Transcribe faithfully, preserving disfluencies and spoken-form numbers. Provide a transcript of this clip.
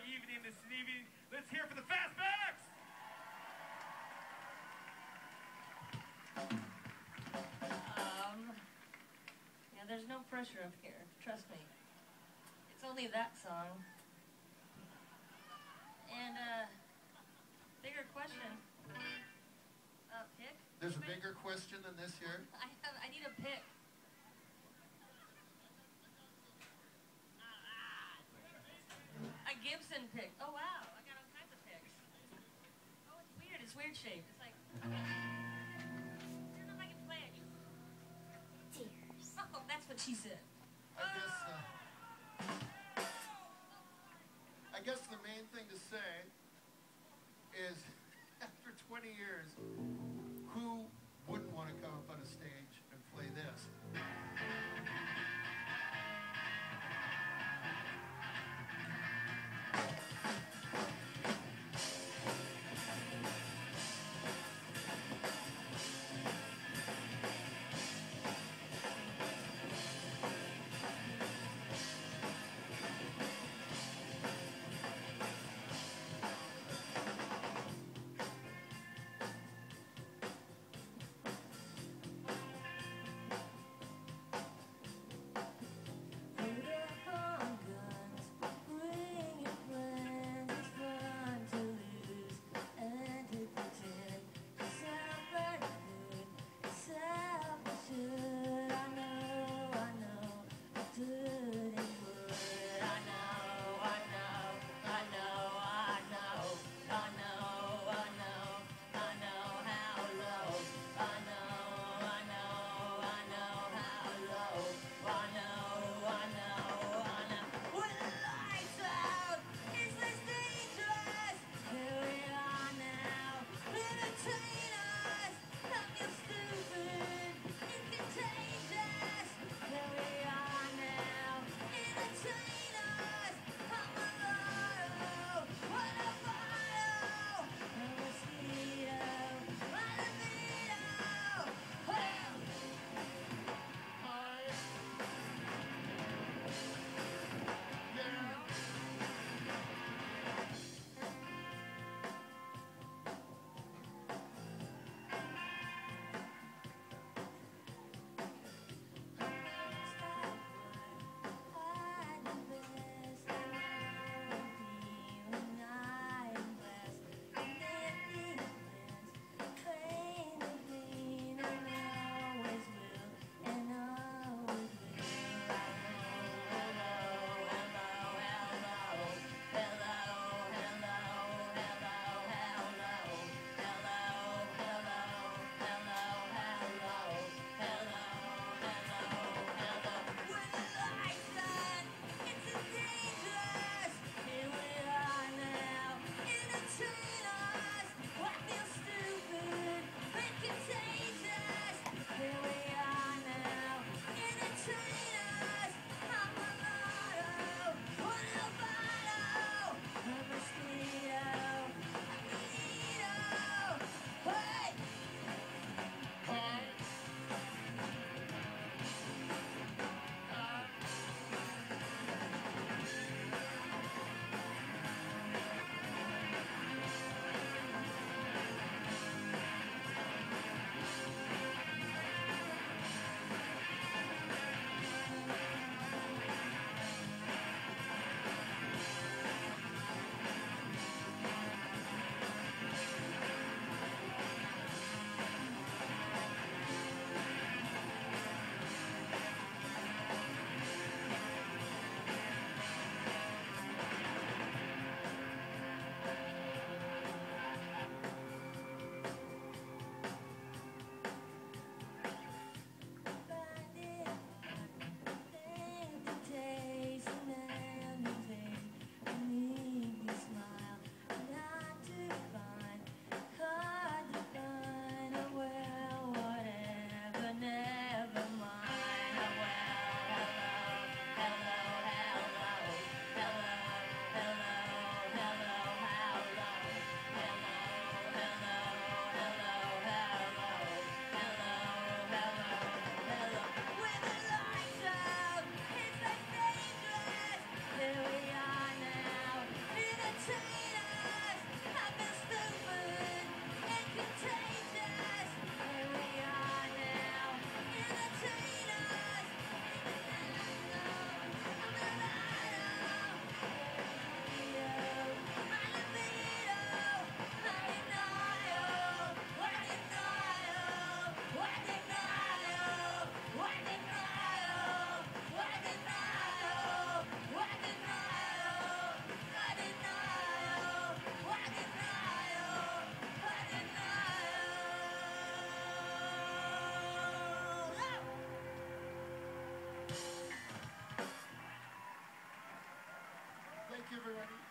our evening this evening. Let's hear for the Fastbacks! Um, yeah, there's no pressure up here, trust me. It's only that song. And, uh, bigger question. Uh, pick? There's a bigger question than this here? I have, I need a pick. A Gibson pick. Oh, wow. I got all kinds of picks. Oh, it's weird. It's weird shaped. It's like, okay. I don't know if I can play it. Tears. Oh, that's what she said. I guess, uh, I guess the main thing to say is, after twenty years, who wouldn't want to come up on a stage and play this? Thank you, everybody.